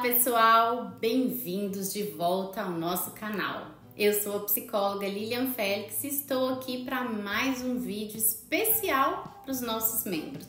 Olá pessoal, bem-vindos de volta ao nosso canal. Eu sou a psicóloga Lilian Félix e estou aqui para mais um vídeo especial para os nossos membros.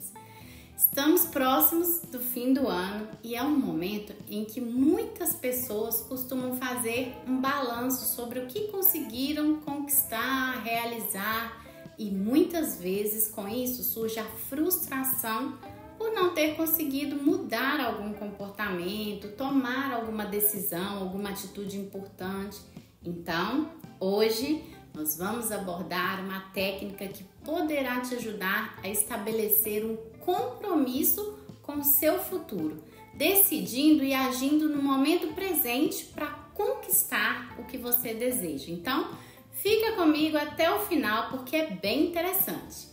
Estamos próximos do fim do ano e é um momento em que muitas pessoas costumam fazer um balanço sobre o que conseguiram conquistar, realizar e muitas vezes com isso surge a frustração por não ter conseguido mudar algum comportamento, tomar alguma decisão, alguma atitude importante. Então, hoje nós vamos abordar uma técnica que poderá te ajudar a estabelecer um compromisso com o seu futuro, decidindo e agindo no momento presente para conquistar o que você deseja. Então, fica comigo até o final porque é bem interessante.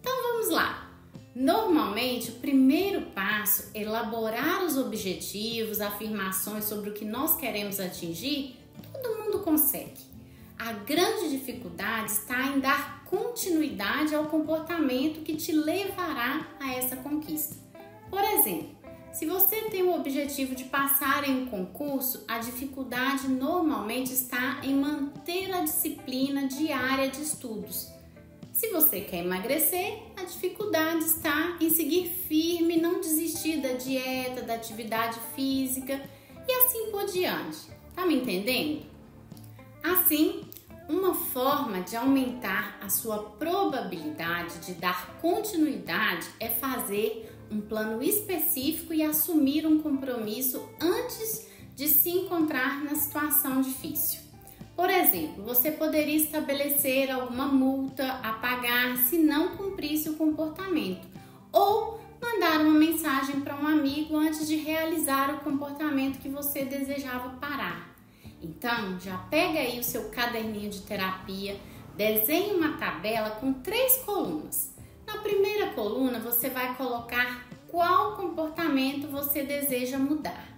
Então, vamos lá! Normalmente, o primeiro passo é elaborar os objetivos, afirmações sobre o que nós queremos atingir. Todo mundo consegue. A grande dificuldade está em dar continuidade ao comportamento que te levará a essa conquista. Por exemplo, se você tem o objetivo de passar em um concurso, a dificuldade normalmente está em manter a disciplina diária de estudos. Se você quer emagrecer, a dificuldade está em seguir firme, não desistir da dieta, da atividade física e assim por diante. Tá me entendendo? Assim, uma forma de aumentar a sua probabilidade de dar continuidade é fazer um plano específico e assumir um compromisso antes de se encontrar na situação difícil. Por exemplo, você poderia estabelecer alguma multa a pagar se não cumprisse o comportamento, ou mandar uma mensagem para um amigo antes de realizar o comportamento que você desejava parar. Então, já pega aí o seu caderninho de terapia, desenhe uma tabela com 3 colunas. Na primeira coluna, você vai colocar qual comportamento você deseja mudar.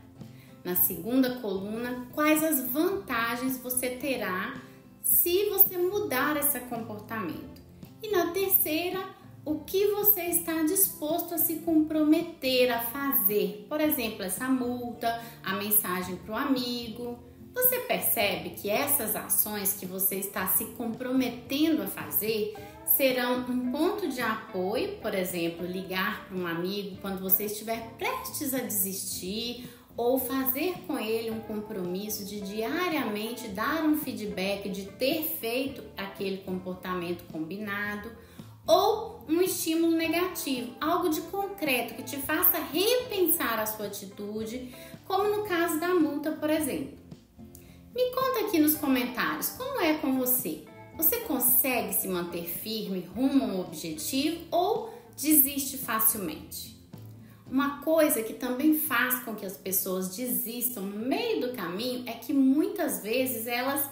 Na segunda coluna, quais as vantagens você terá se você mudar esse comportamento. E na terceira, o que você está disposto a se comprometer a fazer. Por exemplo, essa multa, a mensagem para o amigo. Você percebe que essas ações que você está se comprometendo a fazer serão um ponto de apoio, por exemplo, ligar para um amigo quando você estiver prestes a desistir, ou fazer com ele um compromisso de diariamente dar um feedback de ter feito aquele comportamento combinado, ou um estímulo negativo, algo de concreto que te faça repensar a sua atitude, como no caso da multa, por exemplo. Me conta aqui nos comentários, como é com você? Você consegue se manter firme rumo a um objetivo ou desiste facilmente? Uma coisa que também faz com que as pessoas desistam no meio do caminho é que muitas vezes elas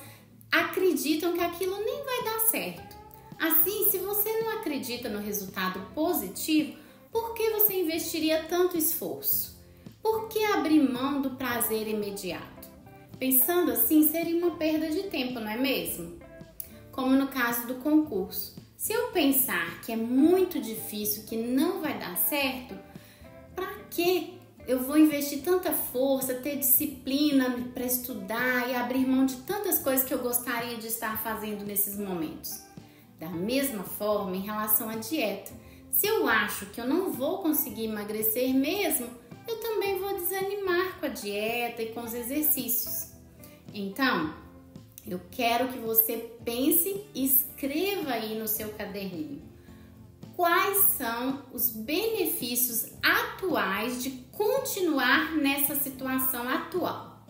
acreditam que aquilo nem vai dar certo. Assim, se você não acredita no resultado positivo, por que você investiria tanto esforço? Por que abrir mão do prazer imediato? Pensando assim, seria uma perda de tempo, não é mesmo? Como no caso do concurso. Se eu pensar que é muito difícil, que não vai dar certo, pra que eu vou investir tanta força, ter disciplina para estudar e abrir mão de tantas coisas que eu gostaria de estar fazendo nesses momentos? Da mesma forma, em relação à dieta, se eu acho que eu não vou conseguir emagrecer mesmo, eu também vou desanimar com a dieta e com os exercícios. Então, eu quero que você pense e escreva aí no seu caderninho. Quais são os benefícios atuais de continuar nessa situação atual?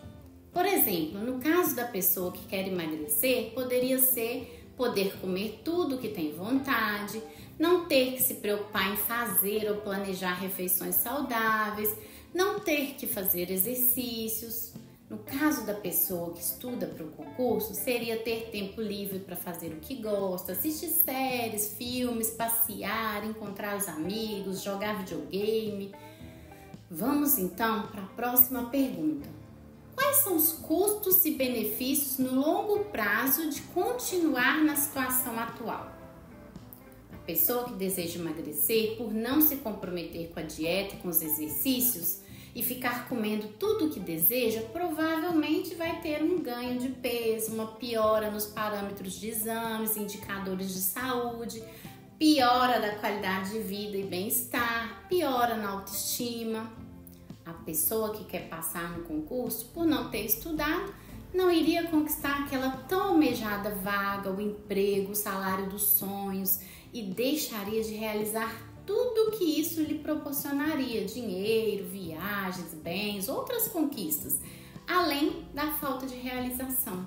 Por exemplo, no caso da pessoa que quer emagrecer, poderia ser poder comer tudo que tem vontade, não ter que se preocupar em fazer ou planejar refeições saudáveis, não ter que fazer exercícios. No caso da pessoa que estuda para o concurso, seria ter tempo livre para fazer o que gosta, assistir séries, filmes, passear, encontrar os amigos, jogar videogame. Vamos então para a próxima pergunta. Quais são os custos e benefícios no longo prazo de continuar na situação atual? A pessoa que deseja emagrecer por não se comprometer com a dieta e com os exercícios e ficar comendo tudo o que deseja, provavelmente vai ter um ganho de peso, uma piora nos parâmetros de exames, indicadores de saúde, piora da qualidade de vida e bem-estar, piora na autoestima. A pessoa que quer passar no concurso, por não ter estudado, não iria conquistar aquela tão almejada vaga, o emprego, o salário dos sonhos, e deixaria de realizar tudo o que isso lhe proporcionaria, dinheiro, viagens, bens, outras conquistas, além da falta de realização.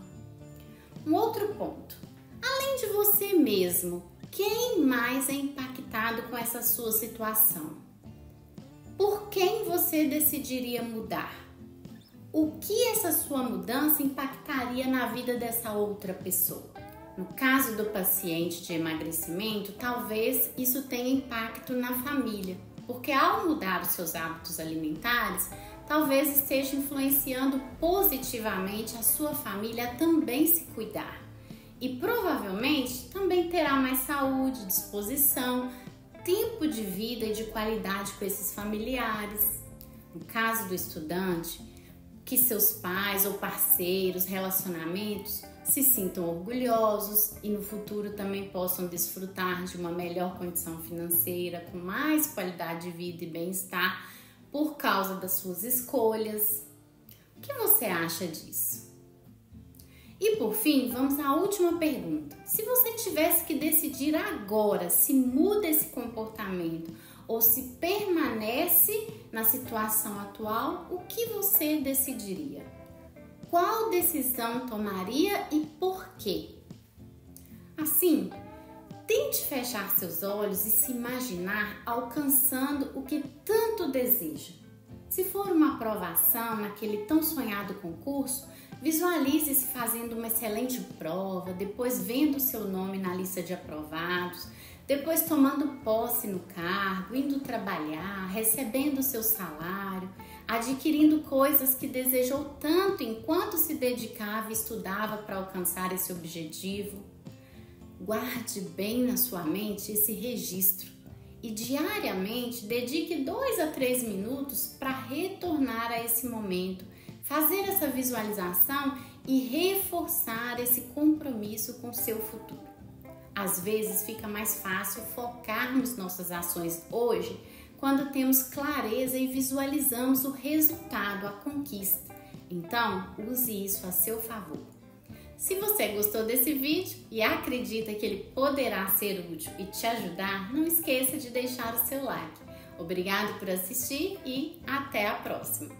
Um outro ponto, além de você mesmo, quem mais é impactado com essa sua situação? Por quem você decidiria mudar? O que essa sua mudança impactaria na vida dessa outra pessoa? No caso do paciente de emagrecimento, talvez isso tenha impacto na família, porque ao mudar os seus hábitos alimentares, talvez esteja influenciando positivamente a sua família a também se cuidar. E provavelmente também terá mais saúde, disposição, tempo de vida e de qualidade com esses familiares. No caso do estudante, que seus pais ou parceiros, relacionamentos se sintam orgulhosos e no futuro também possam desfrutar de uma melhor condição financeira, com mais qualidade de vida e bem-estar por causa das suas escolhas. O que você acha disso? E por fim, vamos à última pergunta. Se você tivesse que decidir agora se muda esse comportamento ou se permanece na situação atual, o que você decidiria? Qual decisão tomaria e por quê? Assim, tente fechar seus olhos e se imaginar alcançando o que tanto deseja. Se for uma aprovação naquele tão sonhado concurso, visualize-se fazendo uma excelente prova, depois vendo o seu nome na lista de aprovados, depois tomando posse no cargo, indo trabalhar, recebendo o seu salário, adquirindo coisas que desejou tanto enquanto se dedicava e estudava para alcançar esse objetivo. Guarde bem na sua mente esse registro e diariamente dedique 2 a 3 minutos para retornar a esse momento, fazer essa visualização e reforçar esse compromisso com o seu futuro. Às vezes fica mais fácil focarmos nossas ações hoje quando temos clareza e visualizamos o resultado, a conquista. Então, use isso a seu favor. Se você gostou desse vídeo e acredita que ele poderá ser útil e te ajudar, não esqueça de deixar o seu like. Obrigado por assistir e até a próxima!